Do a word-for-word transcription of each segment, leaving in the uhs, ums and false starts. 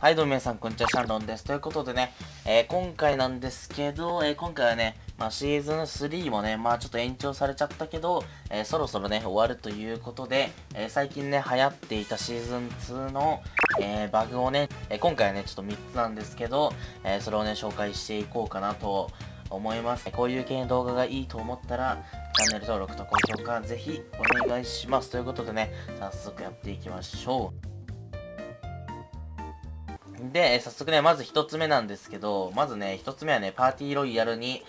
はい、どうも皆さん、こんにちは、シャンロンです。ということでね、えー、今回なんですけど、えー、今回はね、まあ、シーズンスリーもね、まあちょっと延長されちゃったけど、えー、そろそろね、終わるということで、えー、最近ね、流行っていたシーズンツーの、えー、バグをね、えー、今回はね、ちょっとみっつなんですけど、えー、それをね、紹介していこうかなと思います。こういう系の動画がいいと思ったら、チャンネル登録と高評価、ぜひお願いします。ということでね、早速やっていきましょう。で、早速ね、まず一つ目なんですけど、まずね、一つ目はね、パーティーロイヤルに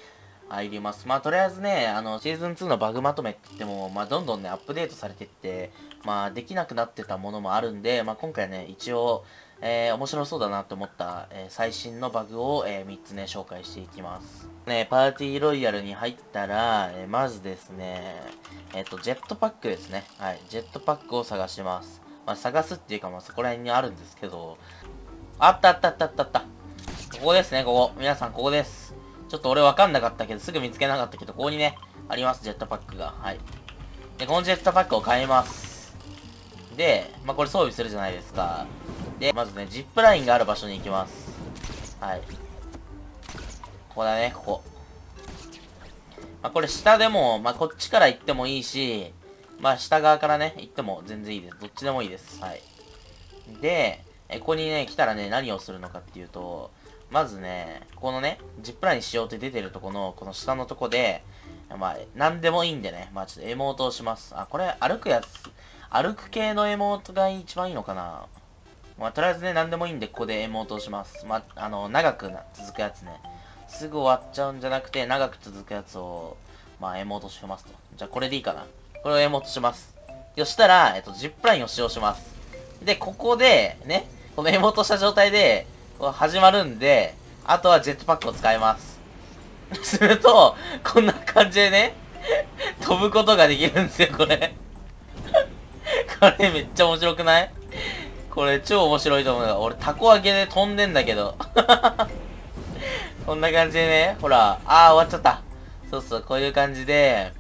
入ります。まあ、とりあえずね、あの、シーズンツーのバグまとめって言っても、まあ、どんどんね、アップデートされてって、まあ、できなくなってたものもあるんで、まあ、今回ね、一応、えー、面白そうだなと思った、えー、最新のバグを、えー、みっつね、紹介していきます。ね、パーティーロイヤルに入ったら、えー、まずですね、えっと、ジェットパックですね。はい、ジェットパックを探します。まあ、探すっていうか、まあ、そこら辺にあるんですけど、あったあったあったあったあった。ここですね、ここ。皆さん、ここです。ちょっと俺わかんなかったけど、すぐ見つけなかったけど、ここにね、あります、ジェットパックが。はい。で、このジェットパックを買います。で、まあ、これ装備するじゃないですか。で、まずね、ジップラインがある場所に行きます。はい。ここだね、ここ。まあ、これ下でも、まあ、こっちから行ってもいいし、まあ、下側からね、行っても全然いいです。どっちでもいいです。はい。で、え、ここにね、来たらね、何をするのかっていうと、まずね、このね、ジップラインしようって出てるとこの、この下のとこで、まあ、なんでもいいんでね、まあ、ちょっとエモートをします。あ、これ、歩くやつ、歩く系のエモートが一番いいのかな。まあ、とりあえずね、なんでもいいんで、ここでエモートをします。まあ、あの、長くな続くやつね。すぐ終わっちゃうんじゃなくて、長く続くやつを、まあ、エモートしますと。じゃあ、これでいいかな。これをエモートします。そしたら、えっと、ジップラインを使用します。で、ここで、ね、このエモートした状態で、始まるんで、あとはジェットパックを使います。すると、こんな感じでね、飛ぶことができるんですよ、これ。これめっちゃ面白くない？これ超面白いと思うよ。俺、タコ揚げで飛んでんだけど。こんな感じでね、ほら、あー、終わっちゃった。そうそう、こういう感じで、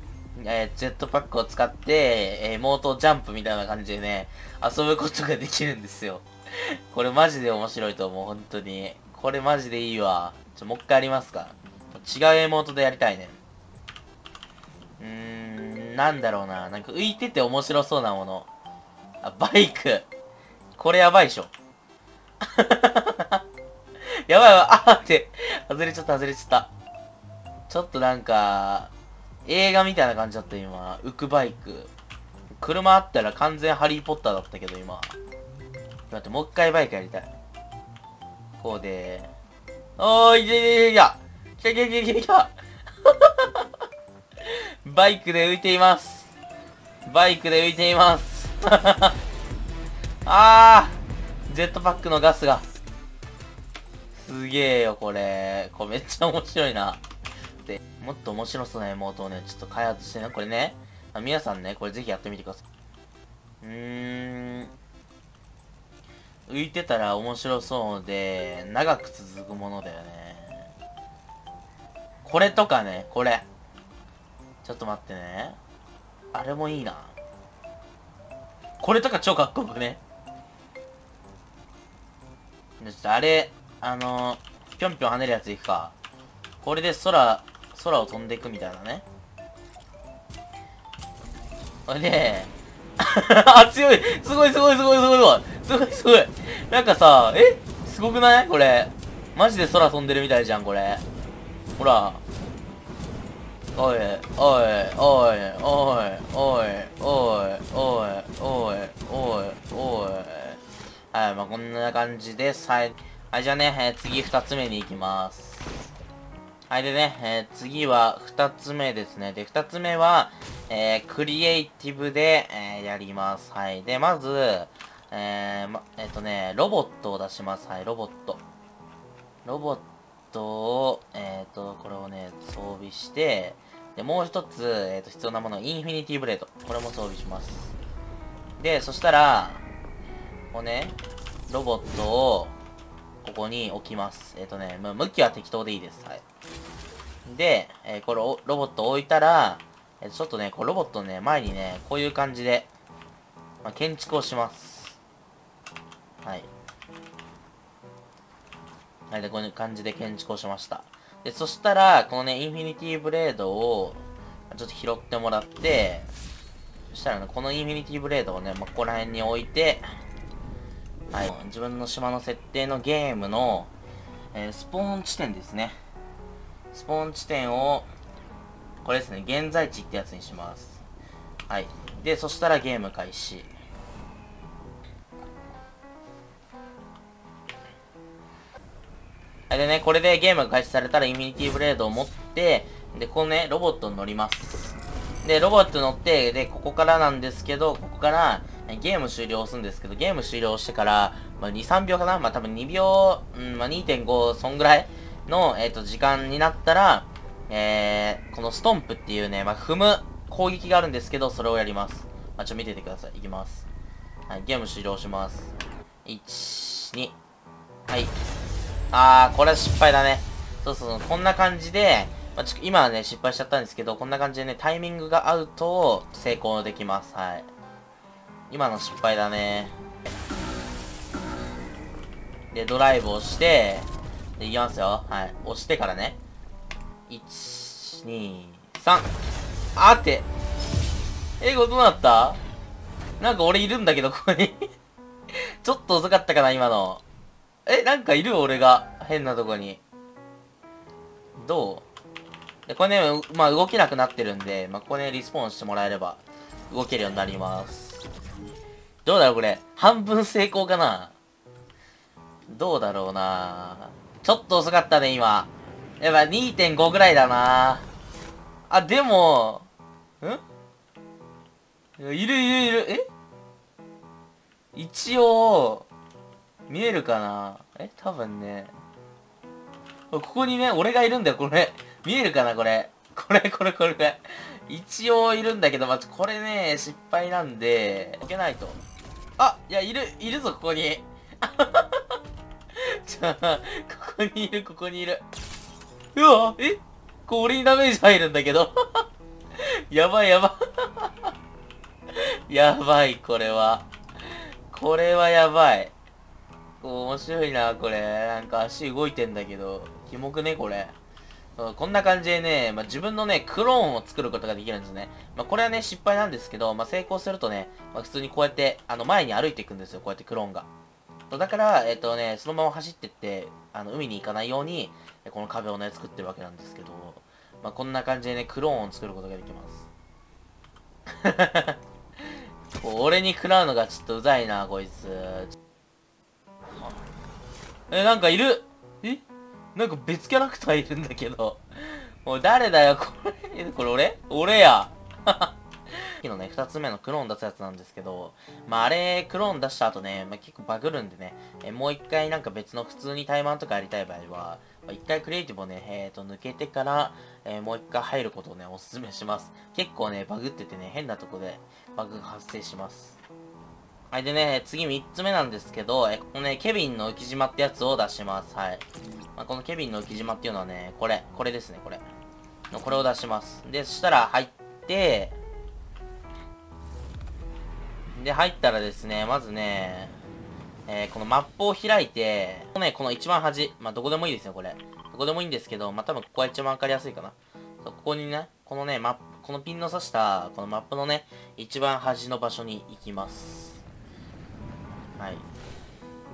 えー、ジェットパックを使って、えー、モートジャンプみたいな感じでね、遊ぶことができるんですよ。これマジで面白いと思う、本当に。これマジでいいわ。ちょ、もう一回やりますか。違うエモートでやりたいね。うーん、なんだろうな。なんか浮いてて面白そうなもの。あ、バイク。これやばいでしょ。やばいわ、あーって。外れちゃった、外れちゃった。ちょっとなんか、映画みたいな感じだった、今。浮くバイク。車あったら完全ハリーポッターだったけど、今。待って、もう一回バイクやりたい。こうでー。おー、いけいけいけいけいけいけいけいけいけバイクで浮いています。バイクで浮いています。あー、ジェットパックのガスが。すげーよ、これ。これめっちゃ面白いな。で、もっと面白そうなエモートをね、ちょっと開発してね。これね、皆さんね、これぜひやってみてください。うーん。浮いてたら面白そうで、長く続くものだよね。これとかね、これ。ちょっと待ってね。あれもいいな。これとか超かっこよくね。ちょっとあれ、あの、ぴょんぴょん跳ねるやついくか。これで空、空を飛んでいくみたいなね。これで、あ、強い！すごいすごいすごいすごいすごい！すごいすごい。なんかさ、え？すごくない？これ。マジで空飛んでるみたいじゃん、これ。ほら。おい、おい、おい、おい、おい、おい、おい、おい、おい、おい。はい、まあこんな感じです。はい。はい、じゃあね、えー、次二つ目に行きます。はい、でね、えー、次は二つ目ですね。で、二つ目は、えー、クリエイティブで、えー、やります。はい。で、まず、えー、ま、えっとね、ロボットを出します。はい、ロボット。ロボットを、えっと、これをね、装備して、で、もう一つ、えっと、必要なもの、インフィニティブレード。これも装備します。で、そしたら、こうね、ロボットを、ここに置きます。えっとね、向きは適当でいいです。はい。で、えー、これを、ロボットを置いたら、ちょっとね、こうロボットね、前にね、こういう感じで、まあ、建築をします。はい。はい、で、こういう感じで建築をしました。で、そしたら、このね、インフィニティブレードを、ちょっと拾ってもらって、そしたらね、このインフィニティブレードをね、まあ、ここら辺に置いて、はい、自分の島の設定のゲームの、えー、スポーン地点ですね。スポーン地点を、これですね、現在地ってやつにします。はい。で、そしたらゲーム開始。でね、これでゲームが開始されたらインフィニティブレードを持って、で、このね、ロボットに乗ります。で、ロボットに乗って、で、ここからなんですけど、ここからゲーム終了を押すんですけど、ゲーム終了してから、まあ、に、さんびょうかな、まあ、多分にびょう、うん、まあ、にてんご、そんぐらいの、えっと、時間になったら、えー、このストンプっていうね、まあ、踏む攻撃があるんですけど、それをやります。まあ、ちょっと見ててください。いきます。はい、ゲーム終了します。いち、に、はい。あー、これは失敗だね。そうそうそう、こんな感じで、まあ、ちょ今はね、失敗しちゃったんですけど、こんな感じでね、タイミングが合うと、成功できます。はい。今の失敗だね。で、ドライブをして、で、いきますよ。はい。押してからね。いち、に、さん。あーって。え、これどうなった？なんか俺いるんだけど、ここに。ちょっと遅かったかな、今の。え、なんかいる俺が。変なとこに。どう？で、これね、まあ動けなくなってるんで、まあここね、リスポーンしてもらえれば、動けるようになります。どうだろうこれ。半分成功かな？どうだろうな。ちょっと遅かったね、今。やっぱ にてんご ぐらいだな。あ、でも、ん？いるいるいる。え？一応、見えるかな？え、多分ね。ここにね、俺がいるんだよ、これ。見えるかな、これ。これ、これ、これ。一応いるんだけど、まあ、これね、失敗なんで、置けないと。あ、いや、いる、いるぞ、ここに。ちょ、ここにいる、ここにいる。うわ、え？これ俺にダメージ入るんだけど。やばい、やばい。やばい、これは。これはやばい。面白いな、これ。なんか足動いてんだけど。キモくね、これ。こんな感じでね、まあ、自分のね、クローンを作ることができるんですね。まあ、これはね、失敗なんですけど、まあ、成功するとね、まあ、普通にこうやって、あの、前に歩いていくんですよ、こうやってクローンが。だから、えっとね、そのまま走ってって、あの、海に行かないように、この壁をね、作ってるわけなんですけど、まあ、こんな感じでね、クローンを作ることができます。俺に食らうのがちょっとうざいな、こいつ。え、なんかいる。え、なんか別キャラクターいるんだけど。もう誰だよ、これ。これ俺俺や。さっきのね、二つ目のクローン出すやつなんですけど、まあ、あれ、クローン出した後ね、まあ、結構バグるんでね、えもう一回なんか別の普通にタイマンとかやりたい場合は、まあ、一回クリエイティブをね、えーと、抜けてから、えー、もう一回入ることをね、おすすめします。結構ね、バグっててね、変なとこでバグが発生します。はい、でね、次みっつめなんですけど、えこのね、ケビンの浮島ってやつを出します。はい。まあ、このケビンの浮島っていうのはね、これ、これですね、これ。のこれを出します。で、そしたら入って、で、入ったらですね、まずね、えー、このマップを開いて、このね、この一番端、まあ、どこでもいいですよ、これ。どこでもいいんですけど、まあ、多分ここが一番わかりやすいかな。ここにね、このね、マップ、このピンの刺した、このマップのね、一番端の場所に行きます。はい。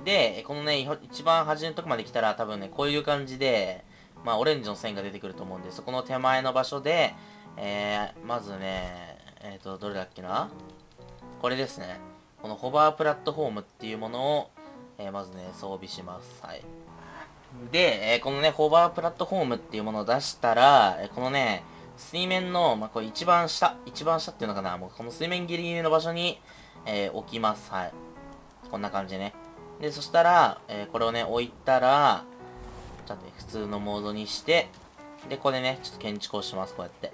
で、このね、一番端のとこまで来たら、多分ね、こういう感じで、まあ、オレンジの線が出てくると思うんで、そこの手前の場所で、えー、まずね、えっと、どれだっけな？これですね。このホバープラットフォームっていうものを、えー、まずね、装備します。はい。で、えー、このね、ホバープラットフォームっていうものを出したら、このね、水面の、まあ、これ一番下、一番下っていうのかな、もうこの水面ギリギリの場所に、えー、置きます。はい。こんな感じでね。で、そしたら、えー、これをね、置いたら、ちょっとね、普通のモードにして、で、これね、ちょっと建築をします、こうやって。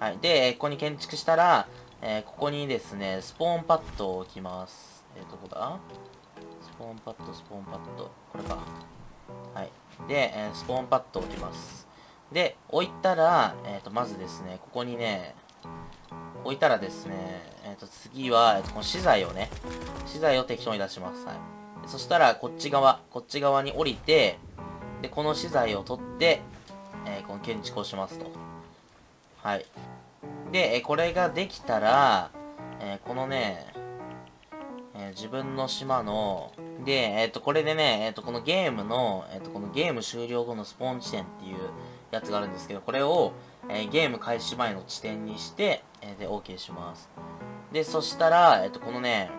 はい。で、ここに建築したら、えー、ここにですね、スポーンパッドを置きます。えー、どこだ？スポーンパッド、スポーンパッド。これか。はい。で、えー、スポーンパッドを置きます。で、置いたら、えっと、まずですね、ここにね、置いたらですね、えっと、次は、この資材をね、資材を適当に出します。はい。そしたらこっち側、こっち側に降りて、で、この資材を取って、えー、この建築をしますと。はい。で、えー、これができたら、えー、このね、えー、自分の島の、で、えっと、これでね、えっと、このゲームの、えっと、このゲーム終了後のスポーン地点っていうやつがあるんですけど、これを、えー、ゲーム開始前の地点にして、えー、で、OK します。で、そしたら、えっと、このね、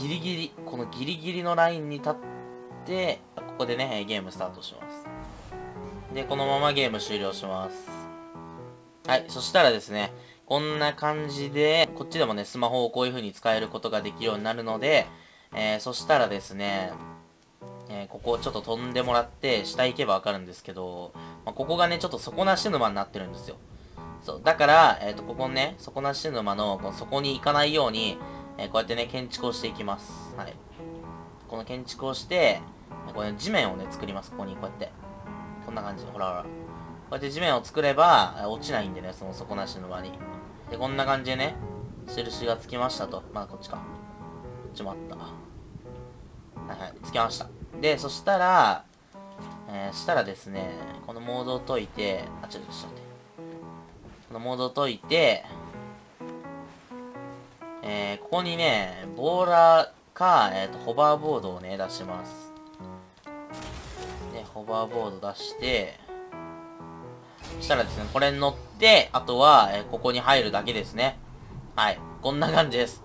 ギリギリ、このギリギリのラインに立って、ここでね、ゲームスタートします。で、このままゲーム終了します。はい、そしたらですね、こんな感じで、こっちでもね、スマホをこういう風に使えることができるようになるので、えー、そしたらですね、えー、ここをちょっと飛んでもらって、下行けばわかるんですけど、まあ、ここがね、ちょっと底なし沼になってるんですよ。そう、だから、えっと、ここね、底なし沼の、この底に行かないように、えー、こうやってね、建築をしていきます。はい。この建築をして、これ、ね、地面をね、作ります。ここに、こうやって。こんな感じ。ほらほら。こうやって地面を作れば、落ちないんでね、その底なし沼に。で、こんな感じでね、印がつきましたと。まだこっちか。こっちもあった。はいはい、つきました。で、そしたら、えー、したらですね、このモードを解いて、あ、ちょっと待って。このモードを解いて、えー、ここにね、ボーラーか、えーと、ホバーボードをね、出します。で、ホバーボード出して、そしたらですね、これに乗って、あとは、えー、ここに入るだけですね。はい。こんな感じです。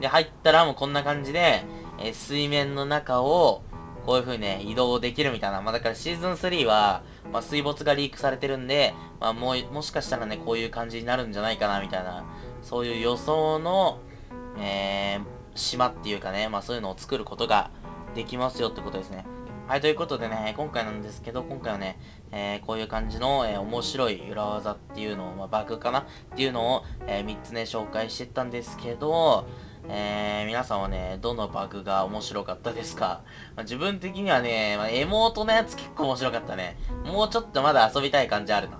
で、入ったらもうこんな感じで、えー、水面の中を、こういう風にね、移動できるみたいな。まあ、だからシーズンスリーは、まあ、水没がリークされてるんで、まあ、もう、もしかしたらね、こういう感じになるんじゃないかな、みたいな。そういう予想の、えー、島っていうかね、まあ、そういうのを作ることができますよってことですね。はい、ということでね、今回なんですけど、今回はね、えー、こういう感じの、えー、面白い裏技っていうのを、まあ、バグかなっていうのを、えー、みっつね、紹介してったんですけど、えー、皆さんはね、どのバグが面白かったですか？まあ、自分的にはね、まあ、エモートのやつ結構面白かったね。もうちょっとまだ遊びたい感じあるな。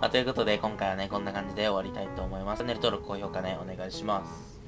まあ、ということで、今回はね、こんな感じで終わりたいと思います。チャンネル登録、高評価ね、お願いします。